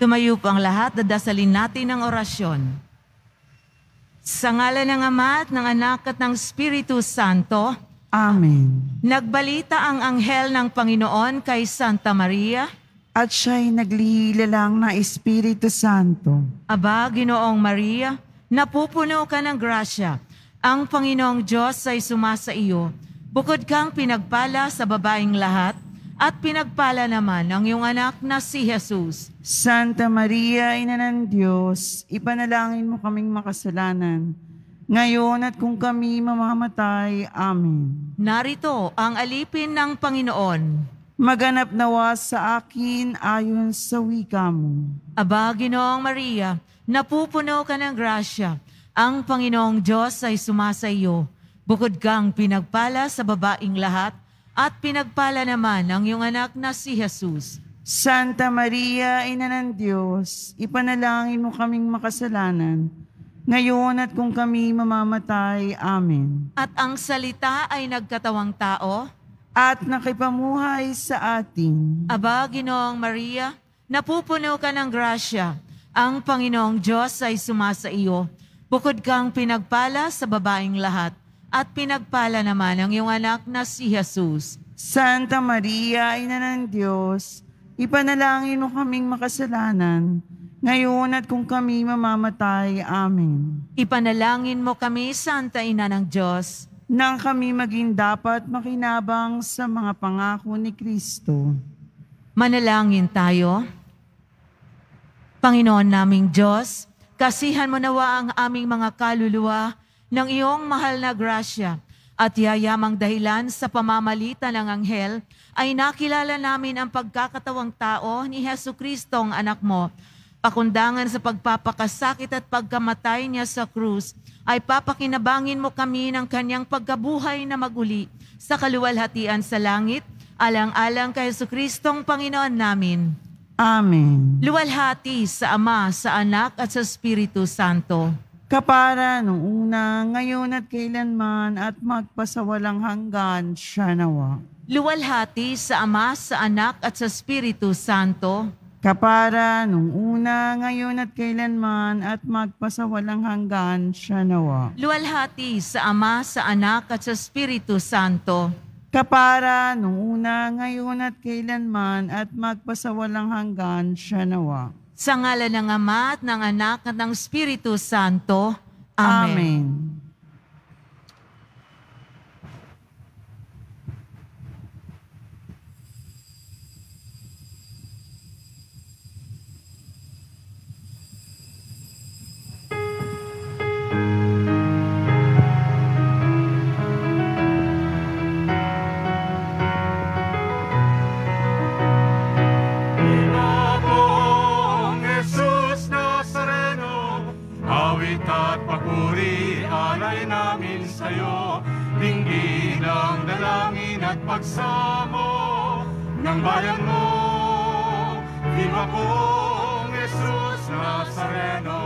Tumayo po ang lahat, dadasalin natin ang orasyon. Sa ngalan ng Ama at ng Anak at ng Espiritu Santo. Amen. Nagbalita ang anghel ng Panginoon kay Santa Maria. At siya'y naglililang na Espiritu Santo. Aba, Ginoong Maria, napupuno ka ng grasya. Ang Panginoong Diyos ay sumasa iyo. Bukod kang pinagpala sa babaeng lahat, at pinagpala naman ang iyong anak na si Jesus. Santa Maria, Ina ng Diyos, ipanalangin mo kaming makasalanan, ngayon at kung kami mamamatay. Amen. Narito ang alipin ng Panginoon. Maganap nawa sa akin ayon sa wika mo. Aba, Ginoong Maria, napupuno ka ng grasya. Ang Panginoong Diyos ay sumasa iyo. Bukod kang pinagpala sa babaeng lahat, at pinagpala naman ang iyong anak na si Jesus. Santa Maria, Ina ng Diyos, ipanalangin mo kaming makasalanan, ngayon at kung kami mamamatay. Amen. At ang salita ay nagkatawang tao, at nakipamuhay sa atin. Aba, Ginoong Maria, napupuno ka ng grasya. Ang Panginoong Diyos ay sumasa iyo. Bukod kang pinagpala sa babaeng lahat, at pinagpala naman ang iyong anak na si Jesus. Santa Maria, Ina ng Diyos, ipanalangin mo kaming makasalanan, ngayon at kung kami mamamatay. Amen. Ipanalangin mo kami, Santa Ina ng Diyos, nang kami maging dapat makinabang sa mga pangako ni Kristo. Manalangin tayo. Panginoon naming Diyos, kasihan mo nawa ang aming mga kaluluwa ng iyong mahal na grasya, at yayamang dahilan sa pamamalitan ng anghel ay nakilala namin ang pagkakatawang tao ni Jesucristo ang anak mo. Pakundangan sa pagpapakasakit at pagkamatay niya sa krus, ay papakinabangin mo kami ng kanyang pagkabuhay na maguli sa kaluwalhatian sa langit, alang-alang kay Jesucristo ang Panginoon namin. Amen. Luwalhati sa Ama, sa Anak at sa Espiritu Santo. Kapara noong una, ngayon at kailanman, at magpasawalang hanggan, siya nawa. Luwalhati sa Ama, sa Anak at sa Espiritu Santo. Kapara noong una, ngayon at kailanman, at magpasawalang hanggan, siya nawa. Luwalhati sa Ama, sa Anak at sa Espiritu Santo. Kapara noong una, ngayon at kailanman, at magpasawalang hanggan, siya nawa. Sa ngalan ng Ama at ng Anak at ng Espiritu Santo. Amen. Amen. Pagsamo ng bayan mo, Quiapong Jesus Nazareno.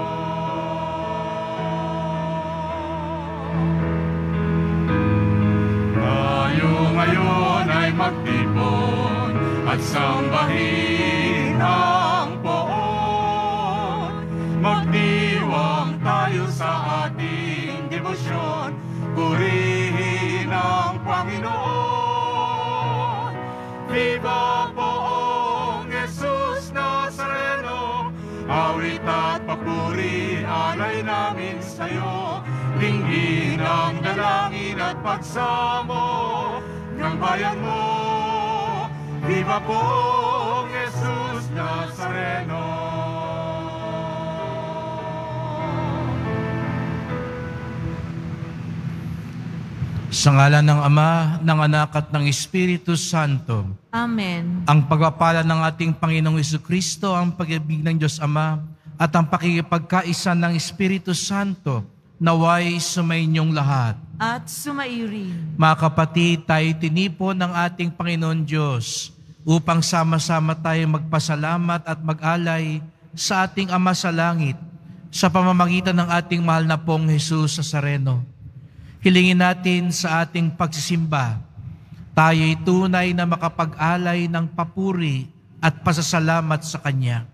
Tayo ngayon ay magtipon at sambahin ang Poon. Magdiwang tayo sa ating debosyon, purihin ang Panginoon. Viva Poong Jesus Nazareno, awit at papuri, alay namin sa'yo. Lingin ang dalangin at pagsamo ng bayan mo. Viva Poong Jesus Nazareno. Sa ngalan ng Ama, ng Anak at ng Espiritu Santo. Amen. Ang pagpapala ng ating Panginoong Jesucristo, ang pag-ibig ng Diyos Ama, at ang pakikipagkaisa ng Espiritu Santo, naway sumainyong lahat. At sumairin. Mga kapatid, tayo tinipon ng ating Panginoon Diyos upang sama-sama tayo magpasalamat at mag-alay sa ating Ama sa Langit sa pamamagitan ng ating mahal na Pong Jesus Nazareno. Hilingin natin sa ating pagsisimba, tayo'y tunay na makapag-alay ng papuri at pasasalamat sa Kanya.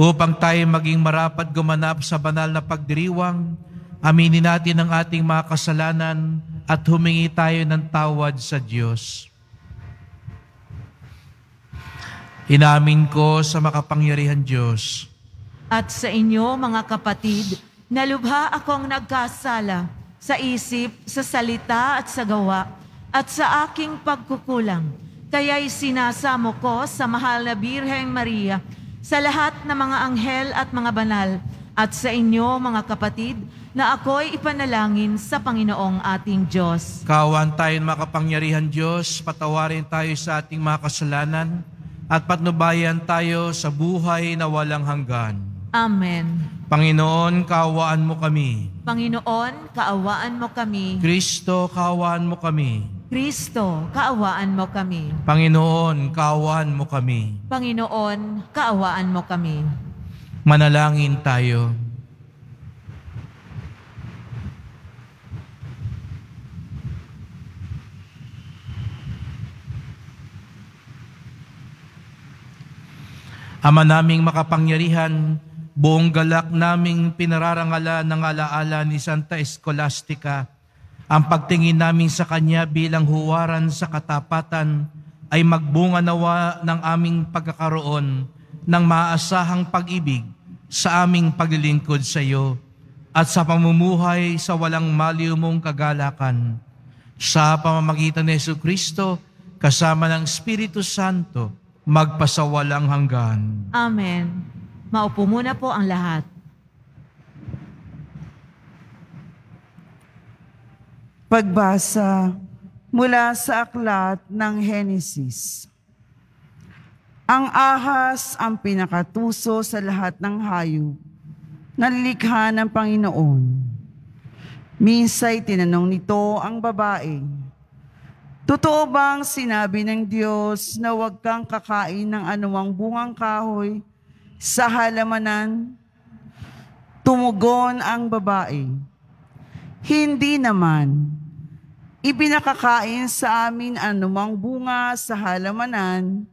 Upang tayo maging marapat gumanap sa banal na pagdiriwang, aminin natin ang ating mga kasalanan at humingi tayo ng tawad sa Diyos. Inamin ko sa makapangyarihan Diyos. At sa inyo, mga kapatid, nalubha akong nagkasala sa isip, sa salita at sa gawa, at sa aking pagkukulang. Kaya'y sinasamo ko sa mahal na Birheng Maria, sa lahat ng mga anghel at mga banal, at sa inyo, mga kapatid, na ako'y ipanalangin sa Panginoong ating Diyos. Kaawaan tayo ng makapangyarihan Diyos, patawarin tayo sa ating mga kasalanan, at patnubayan tayo sa buhay na walang hanggan. Amen. Panginoon, kaawaan mo kami. Panginoon, kaawaan mo kami. Kristo, kaawaan mo kami. Kristo, kaawaan mo kami. Panginoon, kaawaan mo kami. Panginoon, kaawaan mo kami. Manalangin tayo. Ama naming makapangyarihan, buong galak naming pinararangalan ng alaala ni Santa Escolastica. Ang pagtingin namin sa Kanya bilang huwaran sa katapatan ay magbunga nawa ng aming pagkakaroon ng maaasahang pag-ibig sa aming paglilingkod sa Iyo at sa pamumuhay sa walang maliw mong kagalakan. Sa pamamagitan ni Jesucristo, kasama ng Espiritu Santo, magpasawalang hanggan. Amen. Maupo muna po ang lahat. Pagbasa mula sa aklat ng Henesis. Ang ahas ang pinakatuso sa lahat ng hayop na nilikha ng Panginoon. Minsa'y tinanong nito ang babae, totoo bang sinabi ng Diyos na huwag kang kakain ng anumang bungang kahoy sa halamanan? Tumugon ang babae, hindi naman. Ibinakakain sa amin anumang bunga sa halamanan,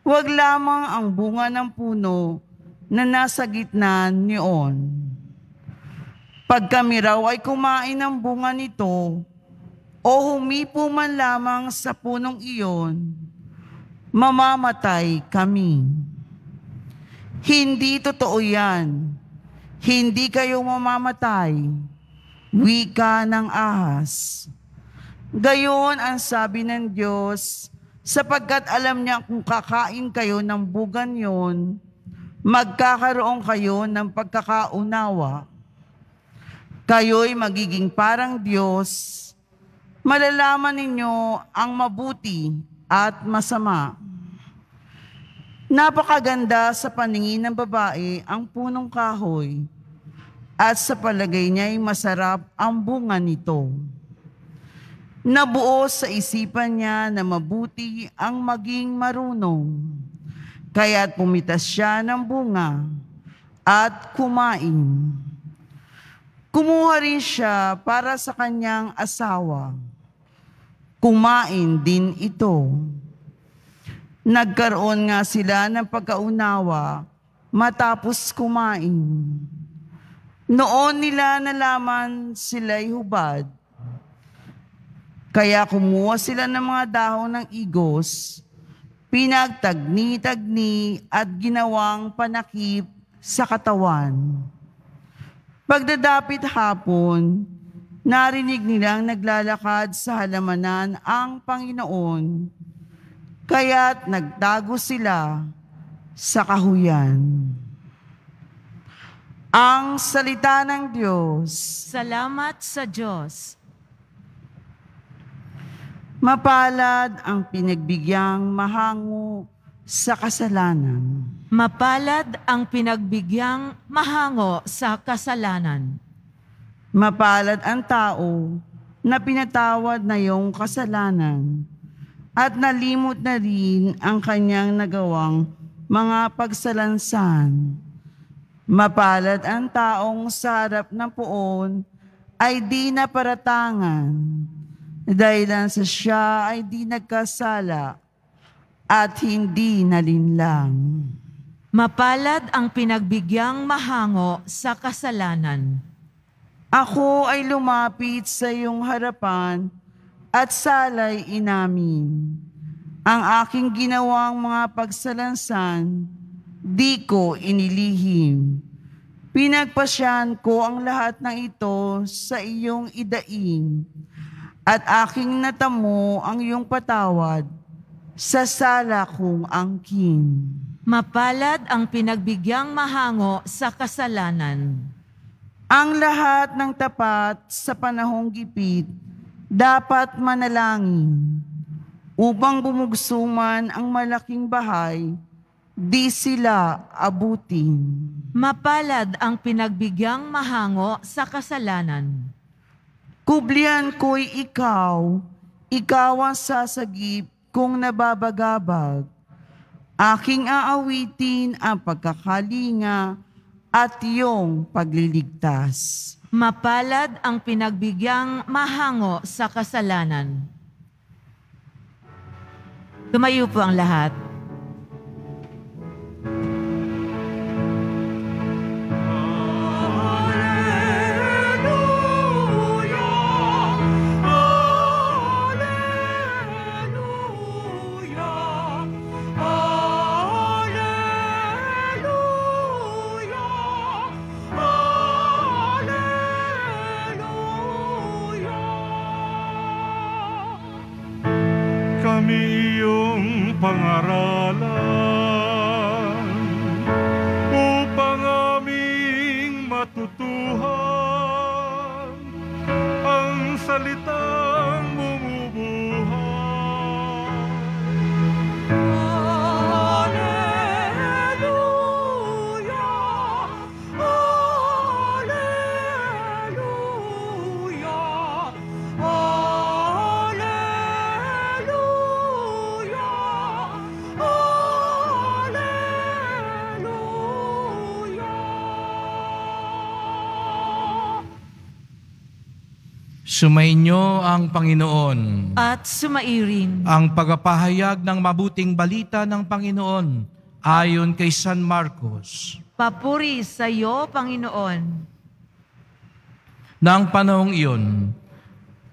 huwag lamang ang bunga ng puno na nasa gitna niyon. Pag kami raw ay kumain ng bunga nito, o humipo man lamang sa punong iyon, mamamatay kami. Hindi totoo yan. Hindi kayo mamamatay. Wika ng ahas. Gayon ang sabi ng Diyos, sapagkat alam niya kung kakain kayo ng bugan yon, magkakaroon kayo ng pagkakaunawa. Kayo'y magiging parang Diyos, malalaman ninyo ang mabuti at masama. Napakaganda sa paningin ng babae ang punong kahoy, at sa palagay niya'y masarap ang bunga nito. Nabuo sa isipan niya na mabuti ang maging marunong, kaya't pumitas siya ng bunga at kumain. Kumuha rin siya para sa kanyang asawa. Kumain din ito. Nagkaroon nga sila ng pagkaunawa matapos kumain. Noon nila nalaman sila'y hubad. Kaya kumuha sila ng mga dahon ng igos, pinagtagni-tagni at ginawang panakip sa katawan. Pagdadapit hapon, narinig nilang naglalakad sa halamanan ang Panginoon, kaya't nagtago sila sa kahuyan. Ang salita ng Diyos. Salamat sa Diyos. Mapalad ang pinagbigyang mahango sa kasalanan. Mapalad ang pinagbigyang mahango sa kasalanan. Mapalad ang tao na pinatawad na iyong kasalanan at nalimot na rin ang kanyang nagawang mga pagsalansan. Mapalad ang taong sa harap ng poon ay di naparatangan. Dahilan sa siya ay di nagkasala at hindi nalinlang. Mapalad ang pinagbigyang mahango sa kasalanan. Ako ay lumapit sa iyong harapan at salay inamin. Ang aking ginawang mga pagsalansan, di ko inilihim. Pinagpasyan ko ang lahat ng ito sa iyong idaing at aking natamo ang iyong patawad sa sala kong angkin. Mapalad ang pinagbigyang mahango sa kasalanan. Ang lahat ng tapat sa panahong gipit dapat manalangin upang bumugso man ang malaking bahay, di sila abutin. Mapalad ang pinagbigyang mahango sa kasalanan. Kublian ko'y ikaw, ikaw ang sasagip kung nababagabag. Aking aawitin ang pagkakalinga at iyong pagliligtas. Mapalad ang pinagbigyang mahango sa kasalanan. Tumayo po ang lahat. Pangaralan upang aming matutuhan ang salitang bumubuhay. Alleluia! Alleluia! Sumainyo ang Panginoon at sumairin ang pagpapahayag ng mabuting balita ng Panginoon ayon kay San Marcos. Papuri sa iyo, Panginoon. Nang panahong iyon,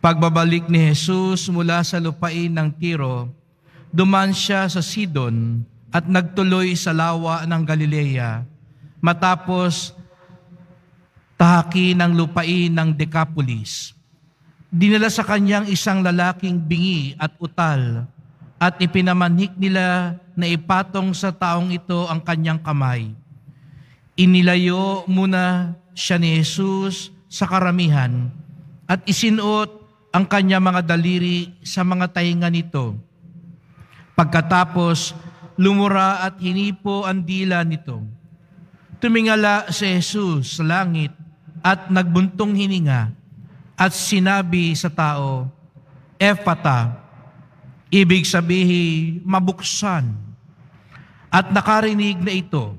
pagbabalik ni Jesus mula sa lupain ng Tiro, dumaan siya sa Sidon at nagtuloy sa lawa ng Galilea matapos tahaki ng lupain ng Decapolis. Dinala sa kanyang isang lalaking bingi at utal at ipinamanhik nila na ipatong sa taong ito ang kanyang kamay. Inilayo muna siya ni Jesus sa karamihan at isinuot ang kanyang mga daliri sa mga tainga nito. Pagkatapos, lumura at hinipo ang dila nito. Tumingala si Jesus sa langit at nagbuntong hininga. At sinabi sa tao, Ephata, ibig sabihin mabuksan. At nakarinig na ito,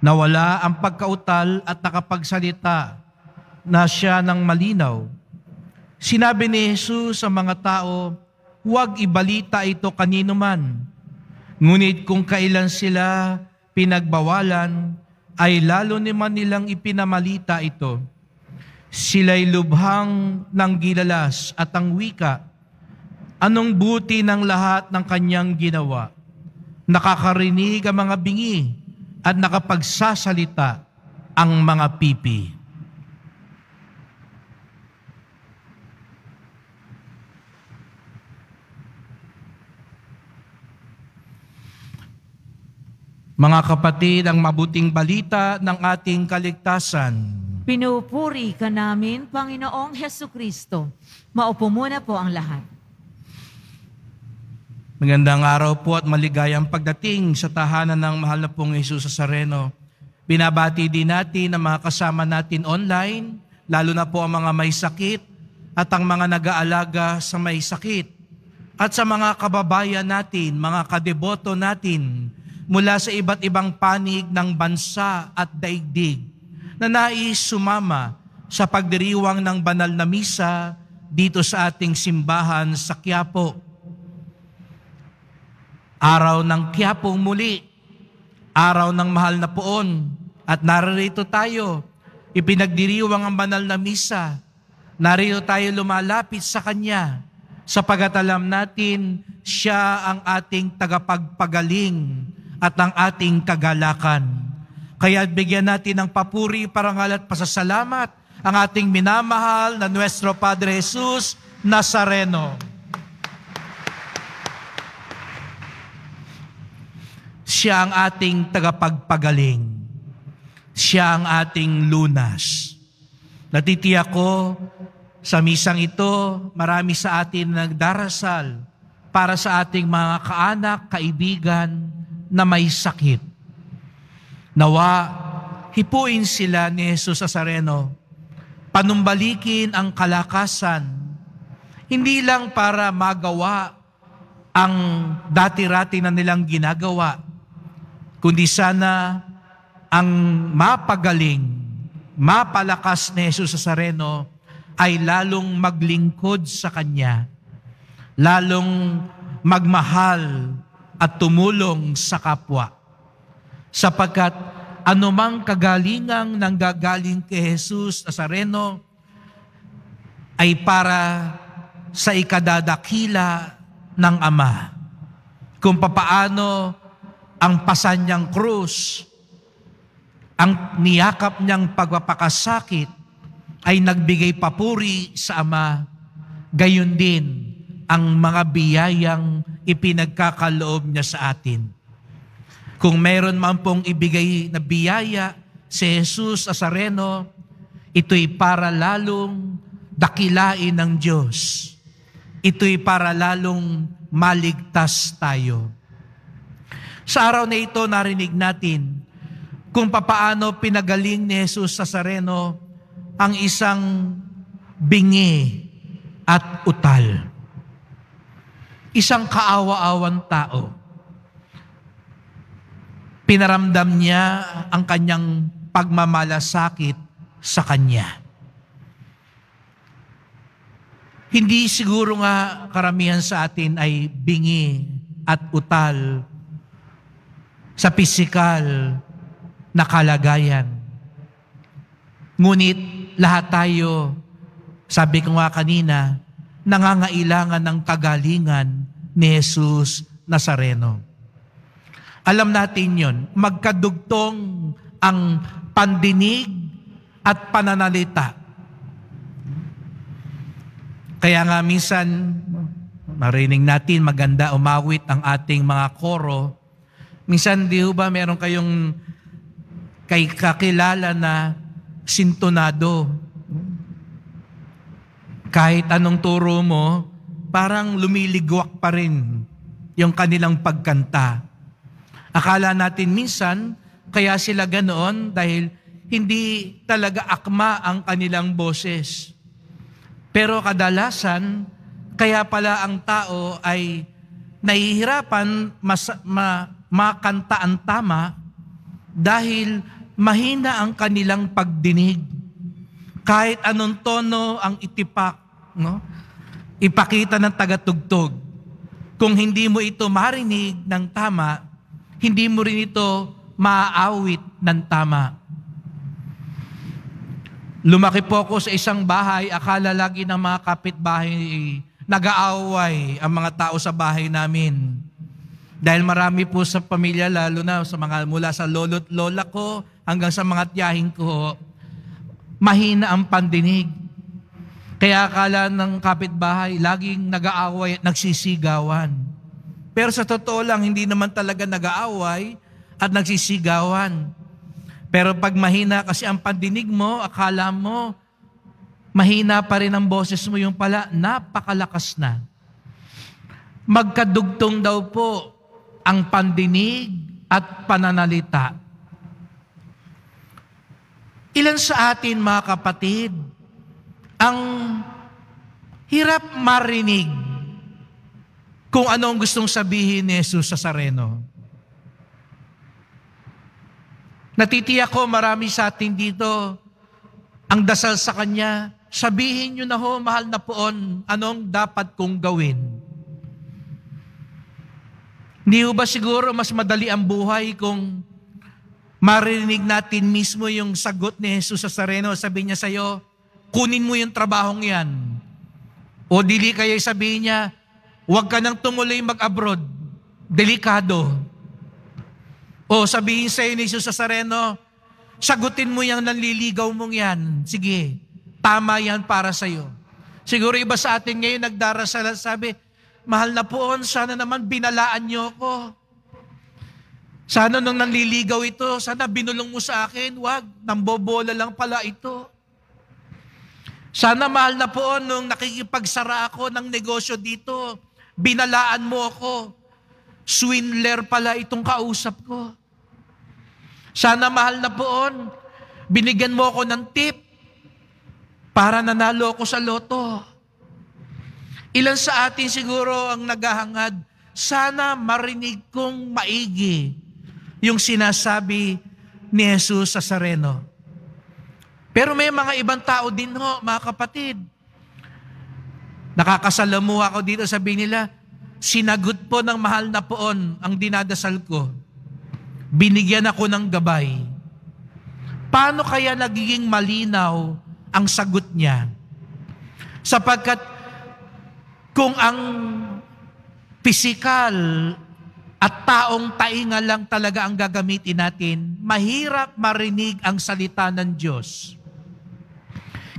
nawala ang pagkautal at nakapagsalita na siya ng malinaw. Sinabi ni Jesus sa mga tao, huwag ibalita ito kanino man. Ngunit kung kailan sila pinagbawalan, ay lalo naman nilang ipinamalita ito. Sila'y lubhang ng gilalas at ang wika, anong buti ng lahat ng kanyang ginawa? Nakakarinig ang mga bingi at nakapagsasalita ang mga pipi. Mga kapatid, ang mabuting balita ng ating kaligtasan. Pinupuri ka namin, Panginoong Jesucristo. Maupo muna po ang lahat. Magandang araw po at maligayang pagdating sa tahanan ng mahal na pong Jesus Nazareno. Binabati din natin ang mga kasama natin online, lalo na po ang mga may sakit at ang mga nag-aalaga sa may sakit. At sa mga kababayan natin, mga kadeboto natin, mula sa iba't ibang panig ng bansa at daigdig, na nais sumama sa pagdiriwang ng banal na misa dito sa ating simbahan sa Quiapo. Araw ng Quiapo muli, araw ng mahal na Poon, at narito tayo, ipinagdiriwang ang banal na misa, narito tayo lumalapit sa Kanya, sapagat alam natin, Siya ang ating tagapagpagaling at ang ating kagalakan. Kaya bigyan natin ng papuri, parangal at pasasalamat ang ating minamahal na Nuestro Padre Jesus Nazareno. Siya ang ating tagapagpagaling. Siya ang ating lunas. Natitiyak ko sa misang ito, marami sa atin nagdarasal para sa ating mga kaanak, kaibigan na may sakit. Nawa, hipuin sila ni Jesus Nazareno, panumbalikin ang kalakasan, hindi lang para magawa ang dati-rati na nilang ginagawa, kundi sana ang mapagaling, mapalakas ni Jesus Nazareno ay lalong maglingkod sa Kanya, lalong magmahal at tumulong sa kapwa. Sapagkat anumang kagalingang nanggagaling kay Jesus Nazareno ay para sa ikadadakila ng Ama. Kung papaano ang pasan niyang krus, ang niyakap niyang pagpapakasakit ay nagbigay papuri sa Ama, gayon din ang mga biyayang ipinagkakaloob niya sa atin. Kung meron man pong ibigay na biyaya si Jesus Nazareno, ito'y para lalong dakilain ng Diyos. Ito'y para lalong maligtas tayo. Sa araw na ito, narinig natin kung papaano pinagaling ni Jesus Nazareno ang isang bingi at utal. Isang kaawa-awang tao. Pinaramdam niya ang kanyang pagmamalasakit sa kanya. Hindi siguro nga karamihan sa atin ay bingi at utal sa pisikal na kalagayan. Ngunit lahat tayo, sabi ko nga kanina, nangangailangan ng kagalingan ni Jesus Nazareno. Alam natin yun, magkadugtong ang pandinig at pananalita. Kaya nga minsan, marinig natin maganda umawit ang ating mga koro. Minsan di ba meron kayong kakilala na sintonado. Kahit anong turo mo, parang lumiligwak pa rin yung kanilang pagkanta. Akala natin minsan, kaya sila ganoon dahil hindi talaga akma ang kanilang boses. Pero kadalasan, kaya pala ang tao ay nahihirapan makanta ang tama dahil mahina ang kanilang pagdinig. Kahit anong tono ang itipak, no? Ipakita ng tagatugtog. Kung hindi mo ito marinig ng tama, hindi mo rin ito maaawit ng tama. Lumaki po ako sa isang bahay, akala lagi ng mga kapitbahay nag-aaway ang mga tao sa bahay namin. Dahil marami po sa pamilya, lalo na sa mga mula sa lolo't lola ko hanggang sa mga tiyahin ko, mahina ang pandinig. Kaya akala ng kapitbahay, laging nag-aaway at nagsisigawan. Pero sa totoo lang, hindi naman talaga nag-aaway at nagsisigawan. Pero pag mahina kasi ang pandinig mo, akala mo, mahina pa rin ang boses mo, yung pala, napakalakas na. Magkadugtong daw po ang pandinig at pananalita. Ilan sa atin, mga kapatid, ang hirap marinig kung ano ang gustong sabihin ni Jesus Nazareno. Natitiyak ko marami sa atin dito ang dasal sa Kanya, sabihin niyo na ho, mahal na Poon, anong dapat kong gawin? Hindi ba siguro mas madali ang buhay kung Maririnig natin mismo yung sagot ni Jesus Nazareno. Sabi niya sa'yo, kunin mo yung trabahong yan. O dili kaya sabihin niya, huwag ka nang tumuloy mag-abroad. Delikado. O sabihin sa'yo ni Jesus Nazareno, sagutin mo yung nanliligaw mong yan. Sige, tama yan para sa'yo. Siguro iba sa atin ngayon nagdarasal at sabi, mahal na poon, sana naman binalaan niyo ako. Sana nung nanliligaw ito, sana binulong mo sa akin, wag, nambobola lang pala ito. Sana mahal na po nung nakikipagsara ako ng negosyo dito, binalaan mo ako, swindler pala itong kausap ko. Sana mahal na po, binigyan mo ako ng tip para nanalo ako sa loto. Ilan sa atin siguro ang naghahangad, sana marinig kong maigi yung sinasabi ni Jesus Nazareno. Pero may mga ibang tao din ho, mga kapatid. Nakakasalamuha ako dito, sabi nila, sinagot po ng mahal na poon ang dinadasal ko. Binigyan ako ng gabay. Paano kaya nagiging malinaw ang sagot niya? Sapagkat kung ang pisikal at taong tainga lang talaga ang gagamitin natin, mahirap marinig ang salita ng Diyos.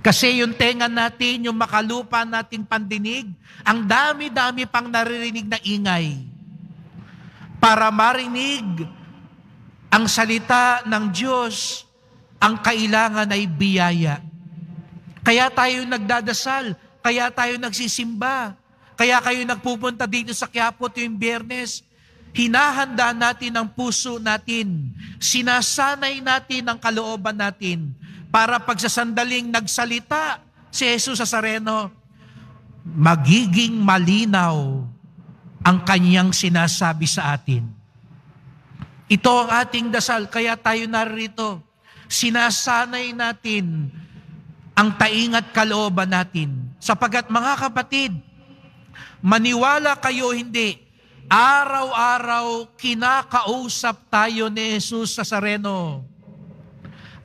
Kasi yung tenga natin, yung makalupa natin pandinig, ang dami-dami pang naririnig na ingay para marinig ang salita ng Diyos. Ang kailangan ay biyaya. Kaya tayo nagdadasal, kaya tayo nagsisimba, kaya kayo nagpupunta dito sa Quiapo tuwing Biyernes, hinahanda natin ang puso natin, sinasanay natin ang kalooban natin para pagsasandaling nagsalita si Jesus Nazareno, magiging malinaw ang kanyang sinasabi sa atin. Ito ang ating dasal, kaya tayo narito. Sinasanay natin ang taingat kalooban natin. Sapagat mga kapatid, maniwala kayo hindi, araw-araw kinakausap tayo ni Jesus Nazareno.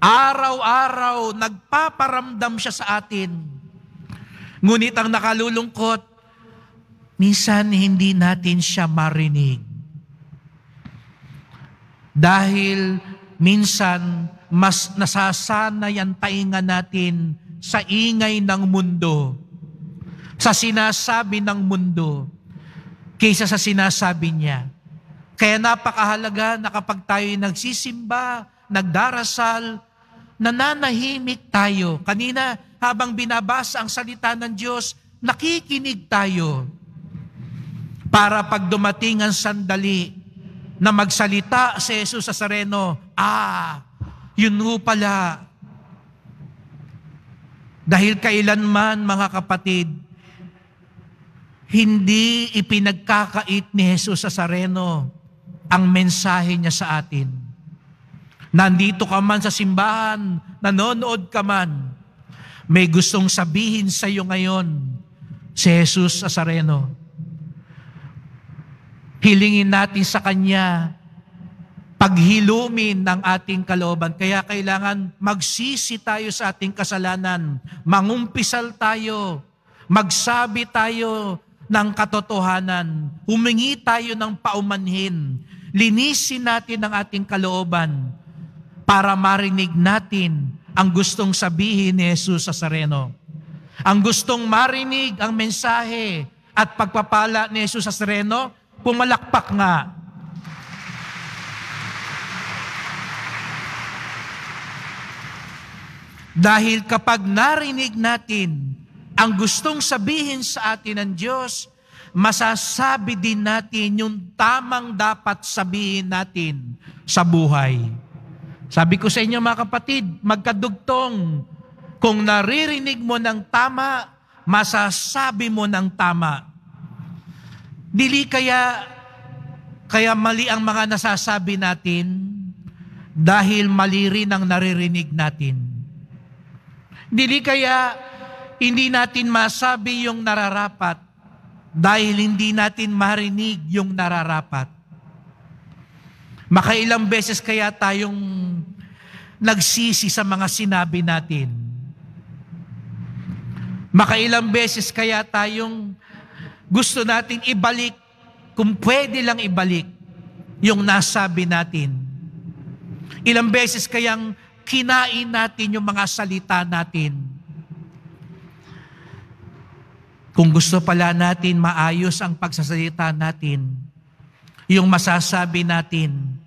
Araw-araw nagpaparamdam siya sa atin. Ngunit ang nakalulungkot, minsan hindi natin siya marinig. Dahil minsan mas nasasanay ang tainga natin sa ingay ng mundo, sa sinasabi ng mundo, kaysa sa sinasabi niya. Kaya napakahalaga na kapag tayo'y nagsisimba, nagdarasal, nananahimik tayo. Kanina, habang binabasa ang salita ng Diyos, nakikinig tayo para pag dumating ang sandali na magsalita si Jesus Nazareno, yun ho pala. Dahil kailanman, mga kapatid, hindi ipinagkakait ni Jesus Nazareno ang mensahe niya sa atin. Nandito ka man sa simbahan, nanonood ka man, may gustong sabihin sa iyo ngayon si Jesus Nazareno. Hilingin natin sa Kanya paghilumin ng ating kalooban. Kaya kailangan magsisi tayo sa ating kasalanan, mangumpisal tayo, magsabi tayo ng katotohanan, humingi tayo ng paumanhin, linisin natin ang ating kalooban para marinig natin ang gustong sabihin ni Jesus Nazareno. Ang gustong marinig ang mensahe at pagpapala ni Jesus Nazareno, pumalakpak nga. Dahil kapag narinig natin ang gustong sabihin sa atin ng Diyos, masasabi din natin yung tamang dapat sabihin natin sa buhay. Sabi ko sa inyo mga kapatid, magkadugtong. Kung naririnig mo ng tama, masasabi mo ng tama. Dili kaya mali ang mga nasasabi natin dahil mali rin ang naririnig natin. Dili kaya hindi natin masabi yung nararapat dahil hindi natin marinig yung nararapat. Makailang beses kaya tayong nagsisi sa mga sinabi natin. Makailang beses kaya tayong gusto nating ibalik, kung pwede lang ibalik, yung nasabi natin. Ilang beses kayang kinain natin yung mga salita natin. Kung gusto pala natin maayos ang pagsasalita natin, yung masasabi natin,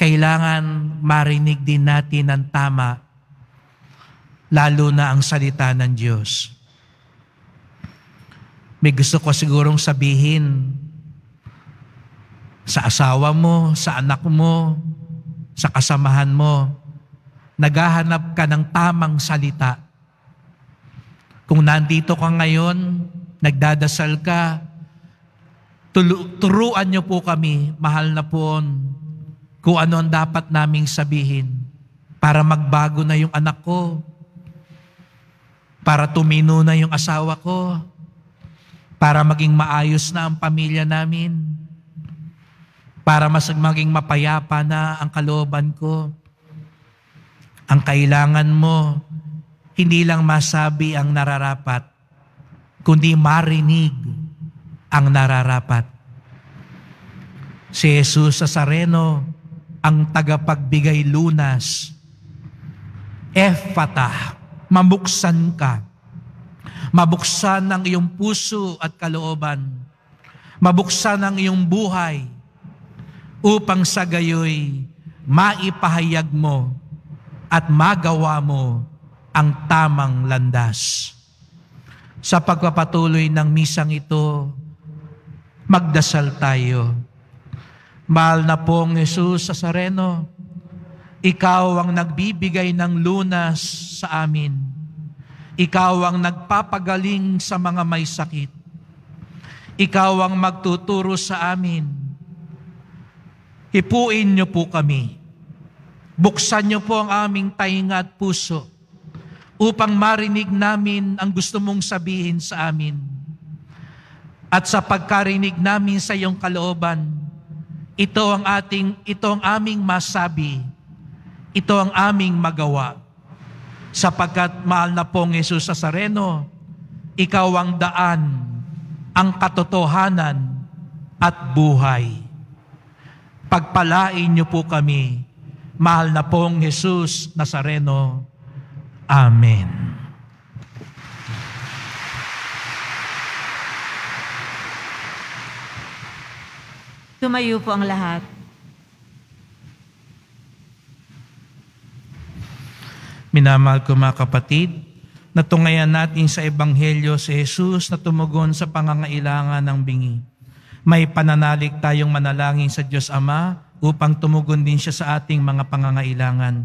kailangan marinig din natin ang tama, lalo na ang salita ng Diyos. May gusto ko sigurong sabihin sa asawa mo, sa anak mo, sa kasamahan mo, naghahanap ka ng tamang salita. Kung nandito ka ngayon, nagdadasal ka, turuan niyo po kami, mahal na Poon, kung ano ang dapat naming sabihin para magbago na yung anak ko, para tumino na yung asawa ko, para maging maayos na ang pamilya namin, para maging mapayapa na ang kalooban ko. Ang kailangan mo, hindi lang masabi ang nararapat, kundi marinig ang nararapat. Si Jesus Nazareno, ang tagapagbigay lunas, Ephata, mabuksan ka. Mabuksan ang iyong puso at kalooban. Mabuksan ang iyong buhay upang sa gayoy maipahayag mo at magawa mo ang tamang landas. Sa pagpapatuloy ng misang ito, magdasal tayo. Mahal na Pong Jesus Nazareno, Ikaw ang nagbibigay ng lunas sa amin. Ikaw ang nagpapagaling sa mga may sakit. Ikaw ang magtuturo sa amin. Hipuin niyo po kami. Buksan niyo po ang aming tainga at puso upang marinig namin ang gusto mong sabihin sa amin. At sa pagkarinig namin sa iyong kalooban, ito ang aming masabi, ito ang aming magawa. Sapagkat mahal na Pong Jesus Nazareno, Ikaw ang daan, ang katotohanan at buhay. Pagpalain niyo po kami, mahal na Pong Jesus Nazareno. Amen. Tumayo po ang lahat. Minamahal ko mga kapatid, natungayan natin sa Ebanghelyo si Jesus na tumugon sa pangangailangan ng bingi. May pananalig tayong manalangin sa Diyos Ama upang tumugon din siya sa ating mga pangangailangan.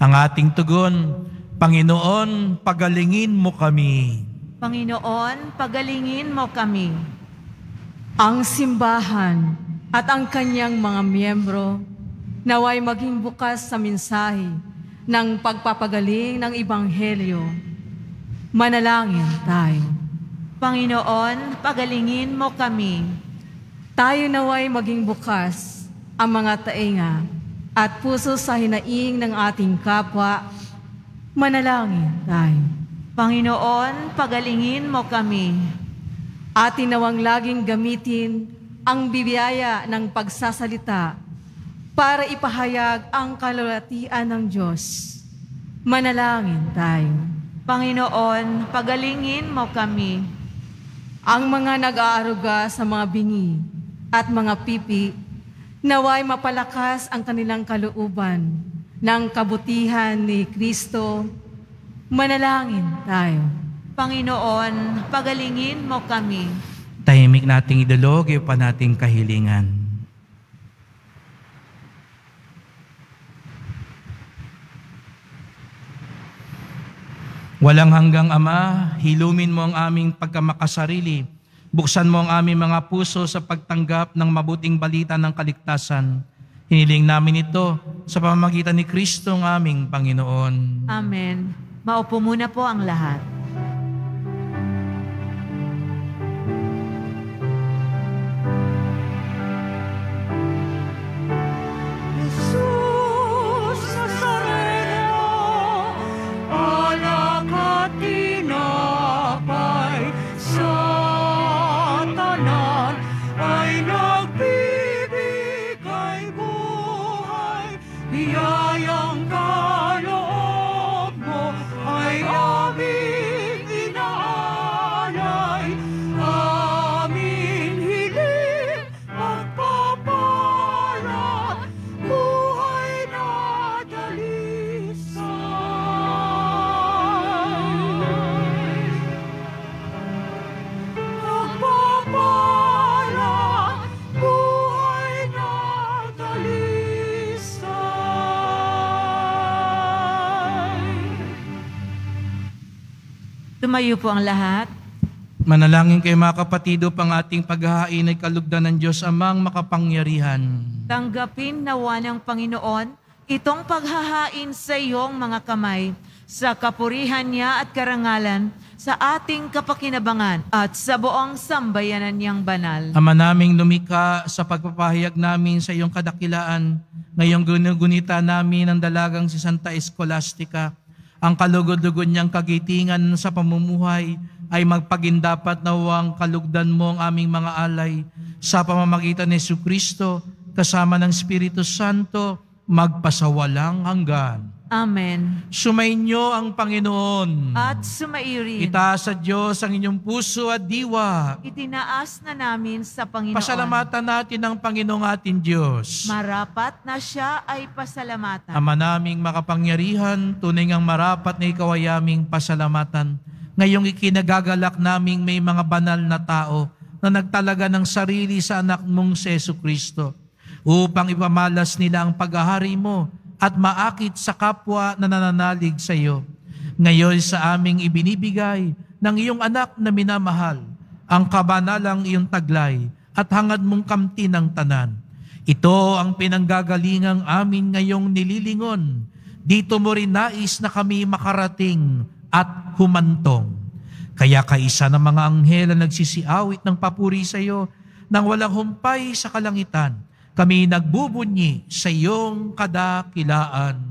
Ang ating tugon, Panginoon, pagalingin mo kami. Panginoon, pagalingin mo kami. Ang simbahan at ang kanyang mga miyembro naway maging bukas sa mensahe ng pagpapagaling ng Ebanghelyo. Manalangin tayo. Panginoon, pagalingin mo kami. Tayo naway maging bukas ang mga tainga at puso sa hinaing ng ating kapwa. Manalangin tayo. Panginoon, pagalingin mo kami. Atin nawang laging gamitin ang biyaya ng pagsasalita para ipahayag ang kalulatian ng Diyos. Manalangin tayo. Panginoon, pagalingin mo kami. Ang mga nag-aaruga sa mga bingi at mga pipi, naway mapalakas ang kanilang kalooban ng kabutihan ni Kristo. Manalangin tayo. Panginoon, pagalingin mo kami. Tahimik nating idulog yung pa nating kahilingan. Walang hanggang Ama, hilumin mo ang aming pagkamakasarili. Buksan mo ang aming mga puso sa pagtanggap ng mabuting balita ng kaligtasan. Hiniling namin ito sa pamamagitan ni Kristo ng aming Panginoon. Amen. Maupo muna po ang lahat. Tumayo po ang lahat. Manalangin kayo mga kapatido, pang ating paghahain ay kalugdan ng Diyos Amang makapangyarihan. Tanggapin nawa ng Panginoon itong paghahain sa iyong mga kamay, sa kapurihan niya at karangalan, sa ating kapakinabangan at sa buong sambayanan niyang banal. Ama naming lumika, sa pagpapahayag namin sa iyong kadakilaan, ngayong gunugunita namin ang dalagang si Santa Escolastica. Ang kalugod-lugod niyang kagitingan sa pamumuhay ay magpagindapat na huwag kalugdan mo ang aming mga alay. Sa pamamagitan ni Jesucristo, kasama ng Espiritu Santo, magpasawalang hanggan. Amen. Sumainyo ang Panginoon. At sumairin. Itaas sa Diyos ang inyong puso at diwa. Itinaas na namin sa Panginoon. Pasalamatan natin ang Panginoong ating Diyos. Marapat na siya ay pasalamatan. Ama naming makapangyarihan, tunay ngang marapat na ikaw ay aming pasalamatan. Ngayong ikinagagalak naming may mga banal na tao na nagtalaga ng sarili sa anak mong si Jesucristo upang ipamalas nila ang paghahari mo at maakit sa kapwa na nananalig sa iyo. Ngayon sa aming ibinibigay ng iyong anak na minamahal, ang kabanalang iyong taglay at hangad mong kamti ng tanan. Ito ang pinanggagalingang amin ngayong nililingon. Dito mo rin nais na kami makarating at humantong. Kaya kaisa ng mga anghel na nagsisiawit ng papuri sa iyo nang walang humpay sa kalangitan, kami nagbubunyi sa iyong kadakilaan.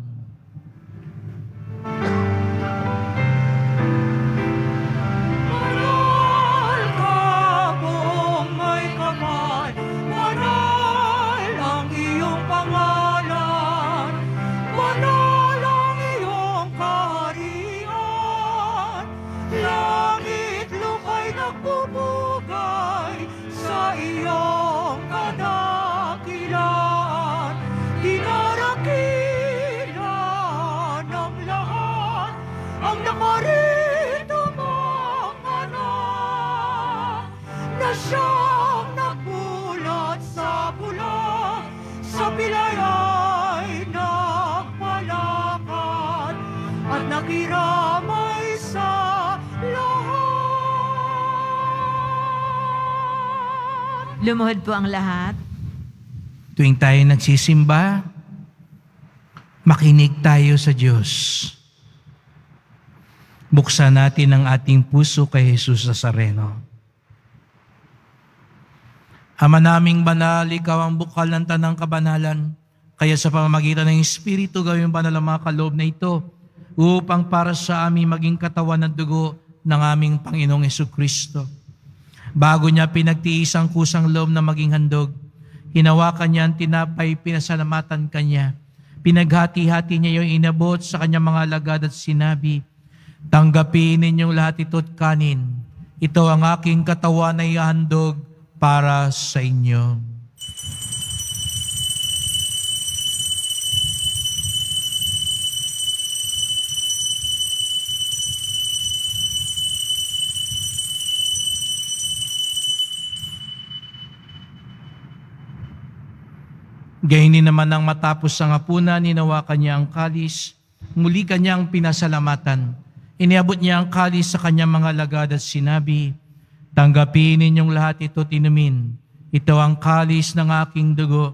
Lumuhod po ang lahat. Tuwing tayo nagsisimba, makinig tayo sa Diyos. Buksan natin ang ating puso kay Jesus Nazareno. Ama naming banal, ikaw ang bukal ng tanang kabanalan. Kaya sa pamamagitan ng Espiritu, gawin banal ang mga kaloob na ito upang para sa amin maging katawan at dugo ng aming Panginoong Jesucristo. Bago niya pinagtiis ang kusang loob na maging handog, hinawakan niya ang tinapay, pinasalamatan kanya. Pinaghati-hati niya yung inabot sa kanyang mga alagad at sinabi, "Tanggapin ninyong lahat ito at kanin. Ito ang aking katawan na ihahandog para sa inyo." Gayunin naman ang matapos ang hapunan, ninawakan niya ang kalis, muli kanyang pinasalamatan. Iniabot niya ang kalis sa kanyang mga alagad at sinabi, "Tanggapin ninyong lahat ito, inumin. Ito ang kalis ng aking dugo,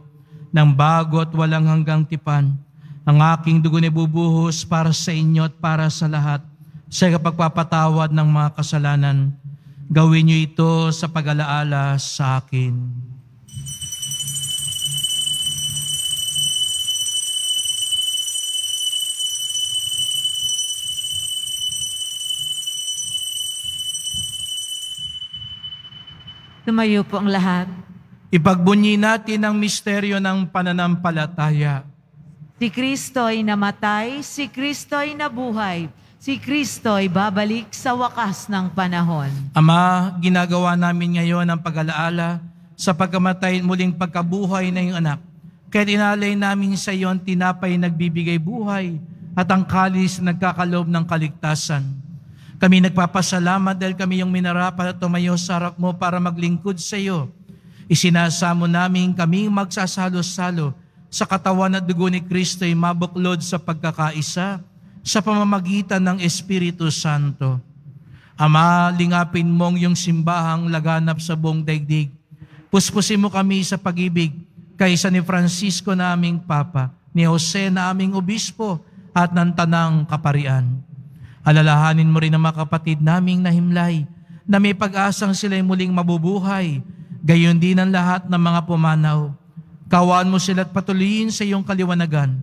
ng bago at walang hanggang tipan. Ang aking dugo na bubuhos para sa inyo at para sa lahat, sa pagpapatawad ng mga kasalanan. Gawin niyo ito sa pag-alaala sa akin." Tumayo po ang lahat. Ipagbunyi natin ang misteryo ng pananampalataya. Si Kristo'y namatay, si Kristo'y nabuhay, si Kristo'y babalik sa wakas ng panahon. Ama, ginagawa namin ngayon ang pag-alaala sa pagkamatay at muling pagkabuhay na iyong anak. Kaya inalay namin sa iyo ang tinapay nagbibigay buhay at ang kalis nagkakaloob ng kaligtasan. Kami nagpapasalamat dahil kami yung minarapat at tumayo sa harap mo para maglingkod sa iyo. Isinasamo namin kaming magsasalo-salo sa katawan at dugo ni Kristo'y mabuklod sa pagkakaisa sa pamamagitan ng Espiritu Santo. Ama, lingapin mong iyong simbahang laganap sa buong daigdig. Puspusin mo kami sa pag-ibig kaysa ni Francisco na aming Papa, ni Jose na aming Obispo, at ng Tanang Kaparian. Alalahanin mo rin ang mga kapatid naming nahimlay na may pag-asang sila'y muling mabubuhay, gayon din ang lahat ng mga pumanaw. Kawaan mo sila't patuloyin sa iyong kaliwanagan.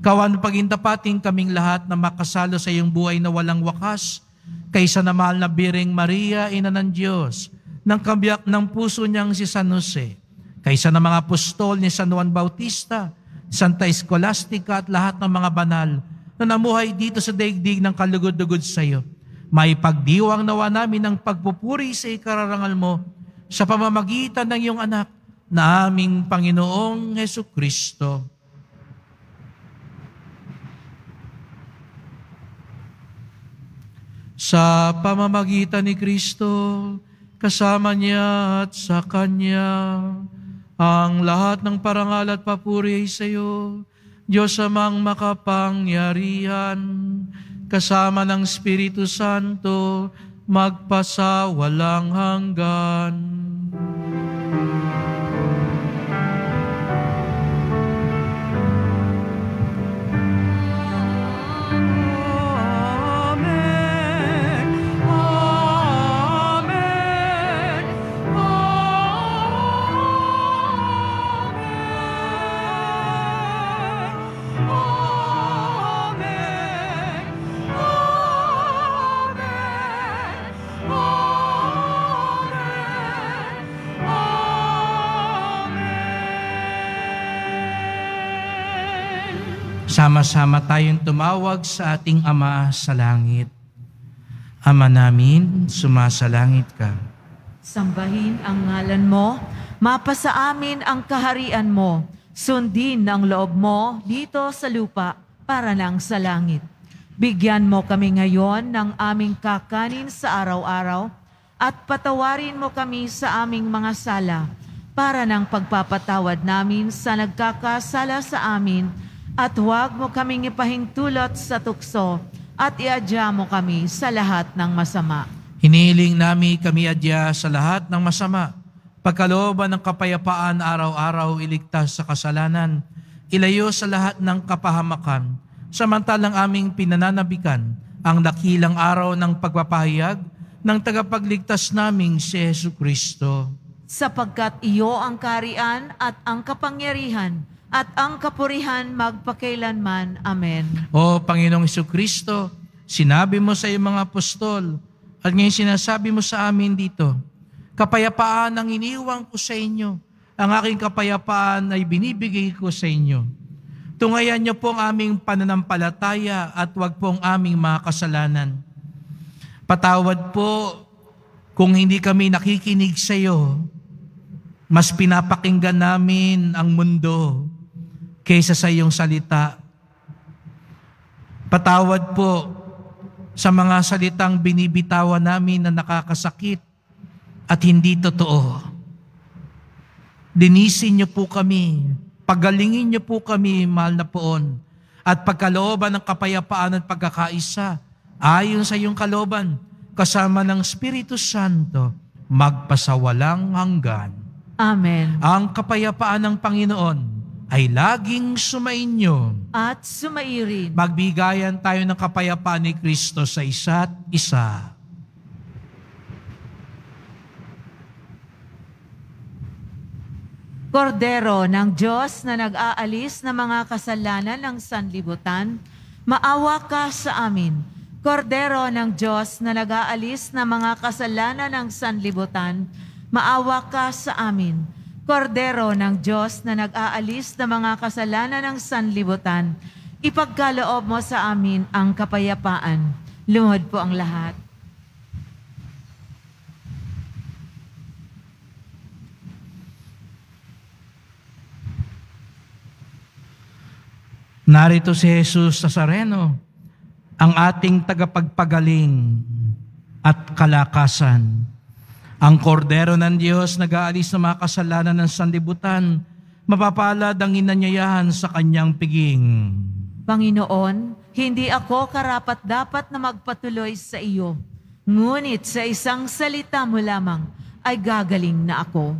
Kawaan mo pagintapating kaming lahat na makasalo sa iyong buhay na walang wakas, kaysa na mahal na Birheng Maria, Ina ng Diyos, ng kabiyak ng puso niyang si San Jose, kaysa ng mga apostol ni San Juan Bautista, Santa Escolastica at lahat ng mga banal na namuhay dito sa daigdig ng kalugod-lugod sa iyo. May pagdiwang nawa namin ng pagpupuri sa ikararangal mo sa pamamagitan ng iyong anak na aming Panginoong Hesu Kristo. Sa pamamagitan ni Kristo, kasama niya at sa Kanya, ang lahat ng parangal at papuri ay sa iyo, Diyos amang makapangyarihan, kasama ng Espiritu Santo, magpasawalang hanggan. Sama-sama tayong tumawag sa ating Ama sa Langit. Ama namin, sumasalangit ka. Sambahin ang ngalan mo, mapasa amin ang kaharian mo, sundin ang loob mo dito sa lupa para nang sa langit. Bigyan mo kami ngayon ng aming kakanin sa araw-araw at patawarin mo kami sa aming mga sala para nang pagpapatawad namin sa nagkakasala sa amin. At huwag mo kaming ipahintulot sa tukso at iadya mo kami sa lahat ng masama. Hinihiling namin kami adya sa lahat ng masama. Pagkalooban ng kapayapaan araw-araw, iligtas sa kasalanan, ilayo sa lahat ng kapahamakan, samantalang aming pinananabikan ang dakilang araw ng pagpapahayag ng tagapagligtas naming si Hesu Kristo. Sapagkat iyo ang kaharian at ang kapangyarihan, at ang kapurihan magpakailanman. Amen. O Panginoong Jesucristo, sinabi mo sa iyong mga apostol, at ngayon sinasabi mo sa amin dito, kapayapaan ang iniwang ko sa inyo, ang aking kapayapaan ay binibigay ko sa inyo. Tungayan niyo po ang aming pananampalataya at huwag po ang aming mga kasalanan. Patawad po kung hindi kami nakikinig sa iyo, mas pinapakinggan namin ang mundo kaysa sa iyong salita. Patawad po sa mga salitang binibitawan namin na nakakasakit at hindi totoo. Linisin niyo po kami, pagalingin niyo po kami, mahal na Poon, at pagkalooban ng kapayapaan at pagkakaisa, ayon sa iyong kalooban, kasama ng Espiritu Santo, magpasawalang hanggan. Amen. Ang kapayapaan ng Panginoon ay laging sumainyo at sumairin. Magbigayan tayo ng kapayapaan ni Kristo sa isa't isa. Kordero ng Diyos na nag-aalis ng mga kasalanan ng sanlibutan, maawa ka sa amin. Kordero ng Diyos na nag-aalis ng mga kasalanan ng sanlibutan, maawa ka sa amin. Kordero ng Diyos na nag-aalis ng mga kasalanan ng sanlibutan, ipagkaloob mo sa amin ang kapayapaan. Lumuhod po ang lahat. Narito si Jesus Nazareno, ang ating tagapagpagaling at kalakasan. Ang kordero ng Diyos nag-aalis ng mga kasalanan ng sanlibutan, mapapalad ang inanyayahan sa kanyang piging. Panginoon, hindi ako karapat-dapat na magpatuloy sa iyo. Ngunit sa isang salita mo lamang ay gagaling na ako.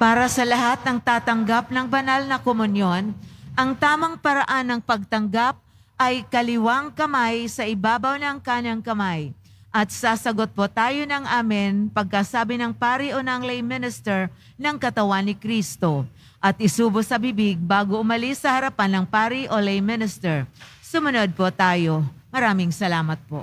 Para sa lahat ng tatanggap ng banal na komunyon, ang tamang paraan ng pagtanggap ay kaliwang kamay sa ibabaw ng kanang kamay. At sasagot po tayo ng amen pagkasabi ng pari o ng lay minister ng katawan ni Kristo. At isubo sa bibig bago umalis sa harapan ng pari o lay minister. Sumunod po tayo. Maraming salamat po.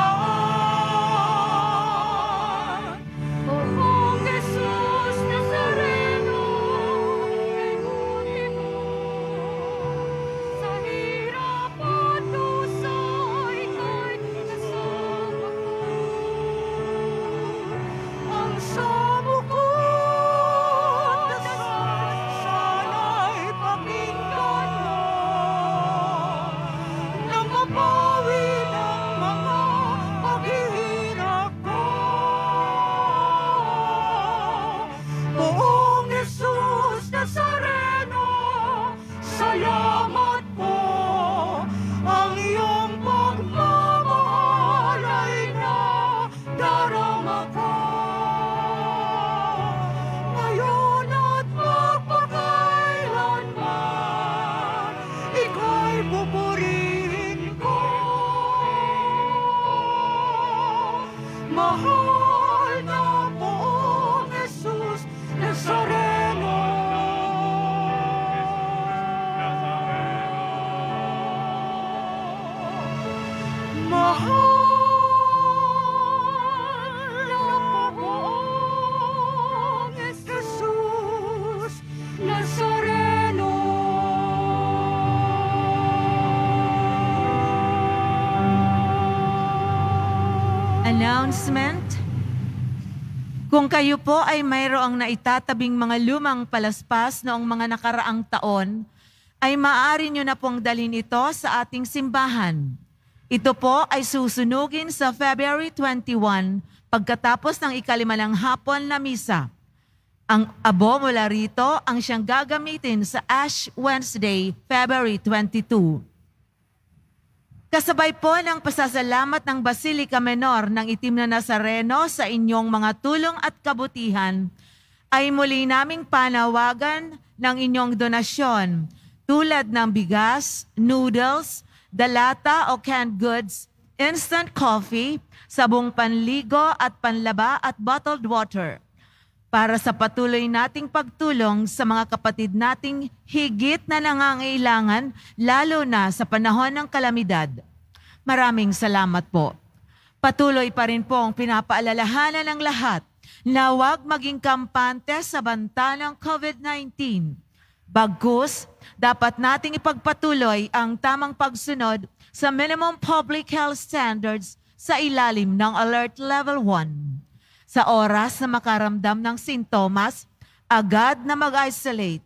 Nazareno. Announcement. Kung kayo po ay mayroong naitatabing mga lumang palaspas noong mga nakaraang taon, ay maaari nyo na pong dalhin ito sa ating simbahan. Ito po ay susunugin sa February 21 pagkatapos ng 5 ng hapon na misa. Ang abo mula rito ang siyang gagamitin sa Ash Wednesday, February 22. Kasabay po ng pasasalamat ng Basilica Menor ng Itim na Nazareno sa inyong mga tulong at kabutihan, ay muli naming panawagan ng inyong donasyon tulad ng bigas, noodles, dalata o canned goods, instant coffee, sabong panligo at panlaba at bottled water, para sa patuloy nating pagtulong sa mga kapatid nating higit na nangangailangan, lalo na sa panahon ng kalamidad. Maraming salamat po. Patuloy pa rin pong pinapaalalahanan ng lahat na huwag maging kampante sa banta ng COVID-19. Bagkus, dapat nating ipagpatuloy ang tamang pagsunod sa minimum public health standards sa ilalim ng Alert Level 1. Sa oras na makaramdam ng sintomas, agad na mag-isolate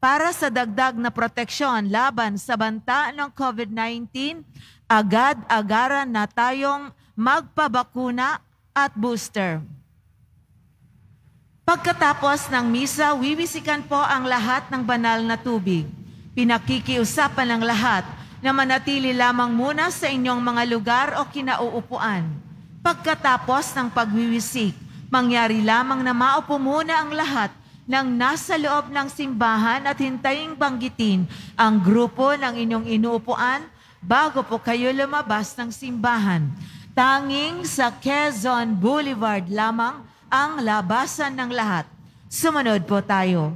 para sa dagdag na proteksyon laban sa banta ng COVID-19. Agad-agaran na tayong magpabakuna at booster. Pagkatapos ng misa, wiwisikan po ang lahat ng banal na tubig. Pinakikiusapan ng lahat na manatili lamang muna sa inyong mga lugar o kinauupuan. Pagkatapos ng pagwiwisik, mangyari lamang na maupo muna ang lahat ng nasa loob ng simbahan at hintayin banggitin ang grupo ng inyong inuupuan bago po kayo lumabas ng simbahan. Tanging sa Quezon Boulevard lamang ang labasan ng lahat. Sumunod po tayo.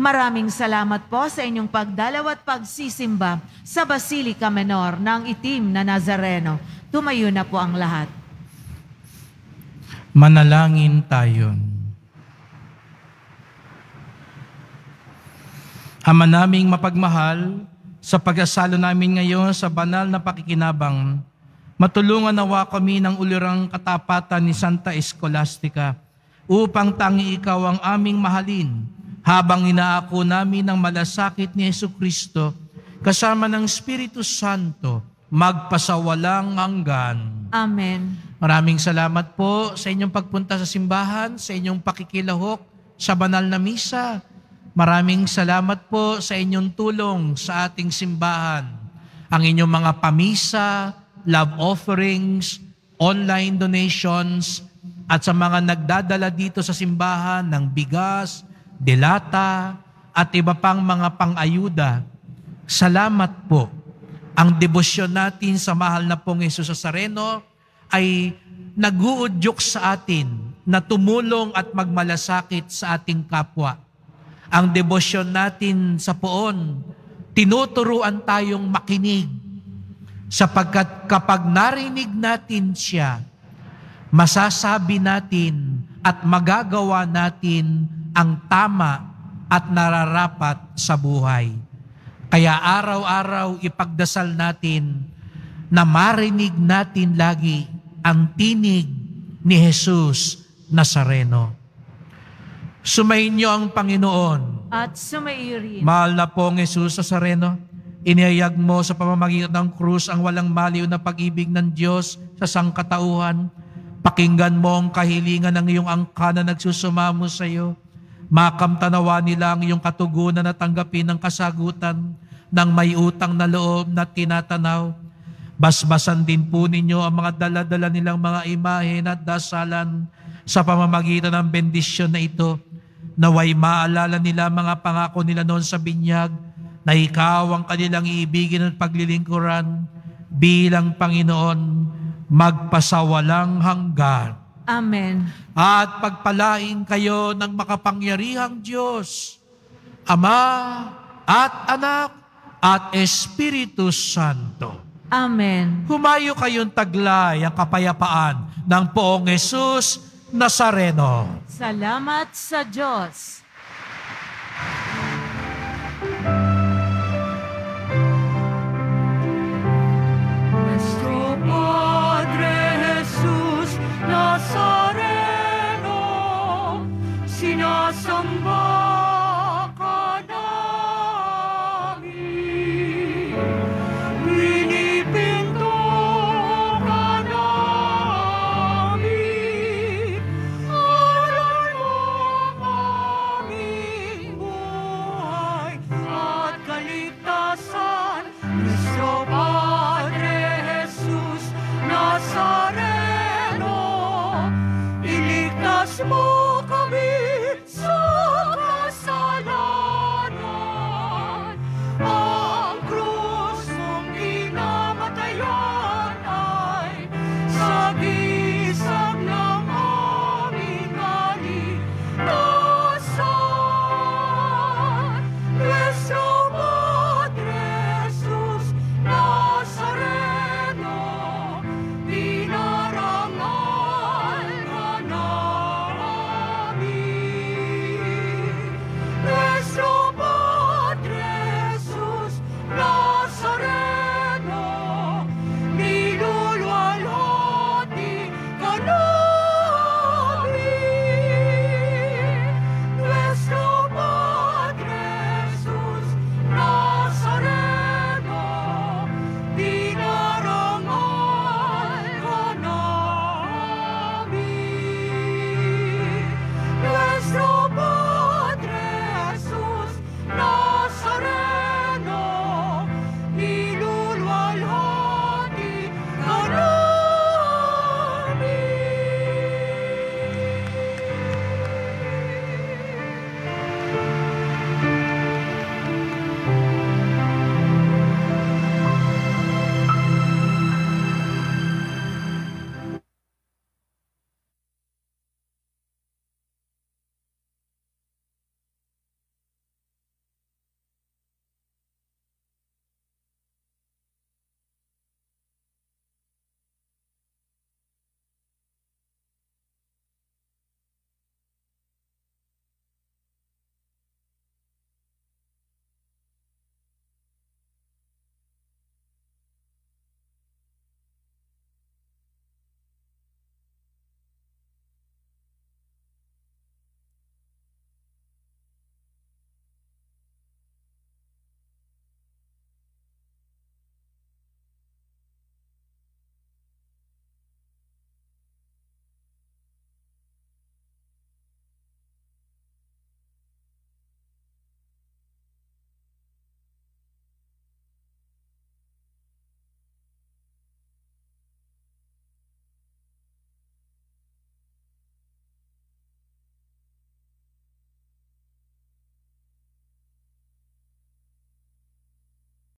Maraming salamat po sa inyong pagdalaw at pagsisimba sa Basilica Menor ng Itim na Nazareno. Tumayo na po ang lahat. Manalangin tayo. Ama naming mapagmahal, sa pag-asalo namin ngayon sa banal na pakikinabang, matulungan nawa kami ng ulirang katapatan ni Santa Escolastica, upang tangi ikaw ang aming mahalin, habang inaako namin ang malasakit ni Jesucristo, kasama ng Espiritu Santo, magpasawalang hanggan. Amen. Maraming salamat po sa inyong pagpunta sa simbahan, sa inyong pakikilahok sa banal na misa. Maraming salamat po sa inyong tulong sa ating simbahan. Ang inyong mga pamisa, love offerings, online donations, at sa mga nagdadala dito sa simbahan ng bigas, delata, at iba pang mga pang-ayuda. Salamat po. Ang debosyon natin sa mahal na pong Jesus Nazareno ay naguudyok sa atin na tumulong at magmalasakit sa ating kapwa. Ang debosyon natin sa poon, tinuturuan tayong makinig, sapagkat kapag narinig natin siya, masasabi natin at magagawa natin ang tama at nararapat sa buhay. Kaya araw-araw ipagdasal natin na marinig natin lagi ang tinig ni Jesus Nazareno. Sumayin niyo ang Panginoon. At sumairin. Mahal na pong Jesus Nazareno, inihayag mo sa pamamagitan ng krus ang walang maliw na pag-ibig ng Diyos sa sangkatauhan. Pakinggan mo ang kahilingan ng iyong angka na nagsusumamo sa iyo. Makamtanawa nila ang iyong katugunan at tanggapin ang kasagutan ng may utang na loob na tinatanaw. Basbasan din po ninyo ang mga daladala nilang mga imahen at dasalan sa pamamagitan ng bendisyon na ito. Naway maalala nila mga pangako nila noon sa binyag na ikaw ang kanilang iibigin at paglilingkuran bilang Panginoon magpasawalang hanggan. Amen. At pagpalain kayo ng makapangyarihang Diyos, Ama at Anak at Espiritu Santo. Amen. Humayo kayong taglay ang kapayapaan ng poong Jesus Nazareno. Salamat sa Diyos.